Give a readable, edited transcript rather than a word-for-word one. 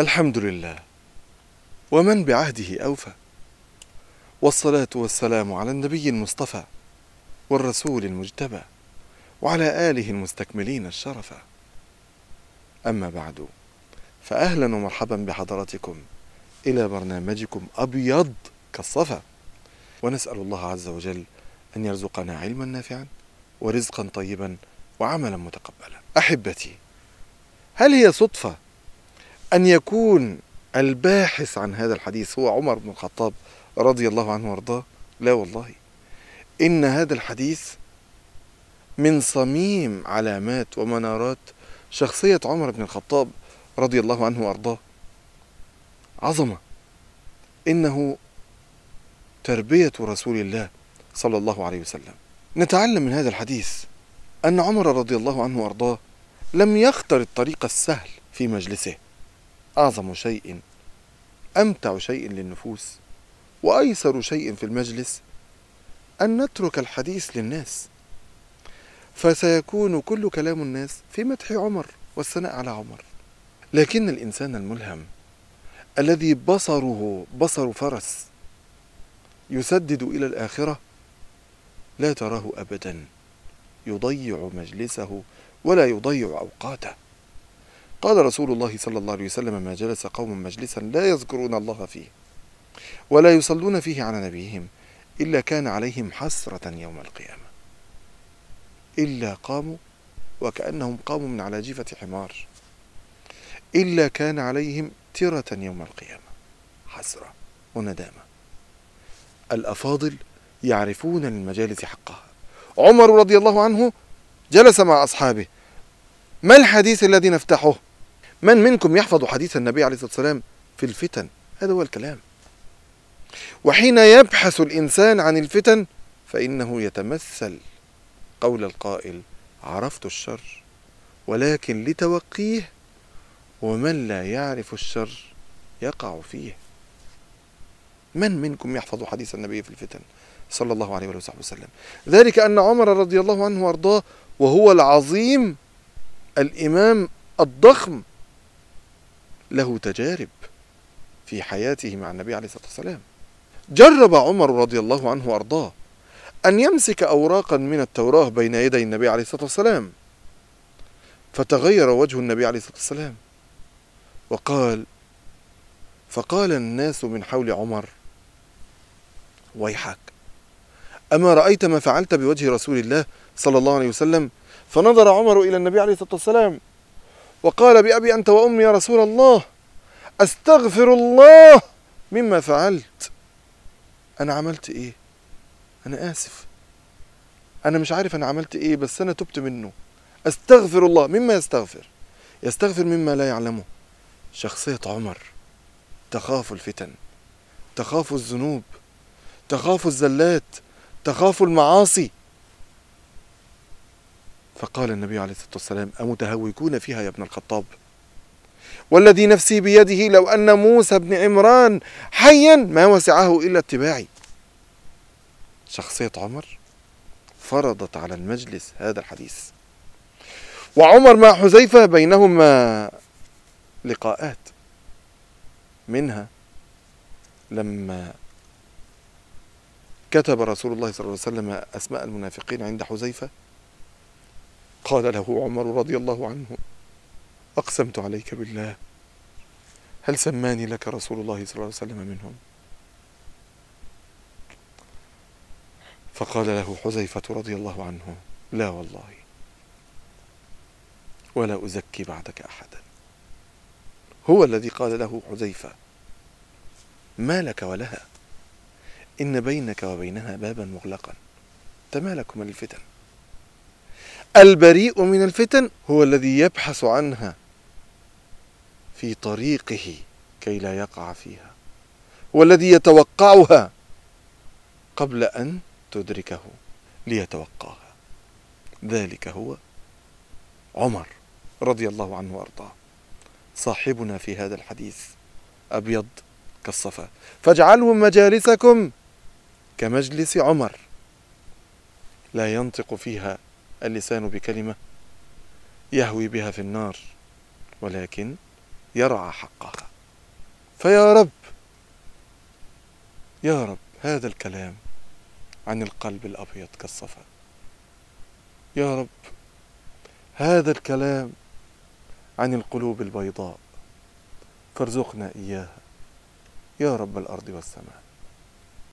الحمد لله ومن بعهده أوفى، والصلاة والسلام على النبي المصطفى والرسول المجتبى وعلى آله المستكملين الشرفة. أما بعد، فأهلا ومرحبا بحضراتكم إلى برنامجكم أبيض كالصفا، ونسأل الله عز وجل أن يرزقنا علما نافعا ورزقا طيبا وعملا متقبلا. أحبتي، هل هي صدفة أن يكون الباحث عن هذا الحديث هو عمر بن الخطاب رضي الله عنه وارضاه؟ لا والله، إن هذا الحديث من صميم علامات ومنارات شخصية عمر بن الخطاب رضي الله عنه وارضاه. عظمة، إنه تربية رسول الله صلى الله عليه وسلم. نتعلم من هذا الحديث أن عمر رضي الله عنه وارضاه لم يختر الطريق السهل في مجلسه. أعظم شيء، أمتع شيء للنفوس، وأيسر شيء في المجلس أن نترك الحديث للناس، فسيكون كل كلام الناس في مدح عمر والثناء على عمر. لكن الإنسان الملهم الذي بصره بصر فرس يسدد إلى الآخرة لا تراه أبدا يضيع مجلسه ولا يضيع أوقاته. قال رسول الله صلى الله عليه وسلم: ما جلس قوم مجلسا لا يذكرون الله فيه ولا يصلون فيه على نبيهم إلا كان عليهم حسرة يوم القيامة، إلا قاموا وكأنهم قاموا من على جيفة حمار، إلا كان عليهم ترة يوم القيامة، حسرة وندامة. الأفاضل يعرفون المجالس حقها. عمر رضي الله عنه جلس مع أصحابه: ما الحديث الذي نفتحه؟ من منكم يحفظ حديث النبي عليه الصلاة والسلام في الفتن؟ هذا هو الكلام. وحين يبحث الإنسان عن الفتن فإنه يتمثل قول القائل: عرفت الشر ولكن لتوقيه، ومن لا يعرف الشر يقع فيه. من منكم يحفظ حديث النبي في الفتن صلى الله عليه وصحبه وسلم؟ ذلك أن عمر رضي الله عنه وارضاه، وهو العظيم الإمام الضخم، له تجارب في حياته مع النبي عليه الصلاة والسلام. جرب عمر رضي الله عنه وارضاه أن يمسك أوراقا من التوراة بين يدي النبي عليه الصلاة والسلام، فتغير وجه النبي عليه الصلاة والسلام وقال، فقال الناس من حول عمر: ويحك، أما رأيت ما فعلت بوجه رسول الله صلى الله عليه وسلم؟ فنظر عمر إلى النبي عليه الصلاة والسلام وقال: بأبي أنت وأمي يا رسول الله، أستغفر الله مما فعلت. أنا عملت إيه؟ أنا آسف، أنا مش عارف أنا عملت إيه، بس أنا تبت منه. أستغفر الله، مما يستغفر؟ يستغفر مما لا يعلمه. شخصية عمر، تخاف الفتن، تخاف الذنوب، تخاف الزلات، تخاف المعاصي. فقال النبي عليه الصلاة والسلام: أمتهوكون فيها يا ابن الخطاب؟ والذي نفسي بيده لو أن موسى بن عمران حيا ما وسعه إلا اتباعي. شخصية عمر فرضت على المجلس هذا الحديث. وعمر مع حذيفة بينهما لقاءات، منها لما كتب رسول الله صلى الله عليه وسلم أسماء المنافقين عند حذيفة، قال له عمر رضي الله عنه: أقسمت عليك بالله، هل سماني لك رسول الله صلى الله عليه وسلم منهم؟ فقال له حذيفة رضي الله عنه: لا والله، ولا أزكي بعدك أحدا. هو الذي قال له حذيفة: ما لك ولها، إن بينك وبينها بابا مغلقا، تمالك من الفتن. البريء من الفتن هو الذي يبحث عنها في طريقه كي لا يقع فيها، هو الذي يتوقعها قبل أن تدركه ليتوقعها. ذلك هو عمر رضي الله عنه وارضاه، صاحبنا في هذا الحديث أبيض كالصفا. فاجعلوا مجالسكم كمجلس عمر، لا ينطق فيها اللسان بكلمة يهوي بها في النار، ولكن يرعى حقها. فيا رب يا رب، هذا الكلام عن القلب الأبيض كالصفا. يا رب هذا الكلام عن القلوب البيضاء فارزقنا إياها يا رب الأرض والسماء.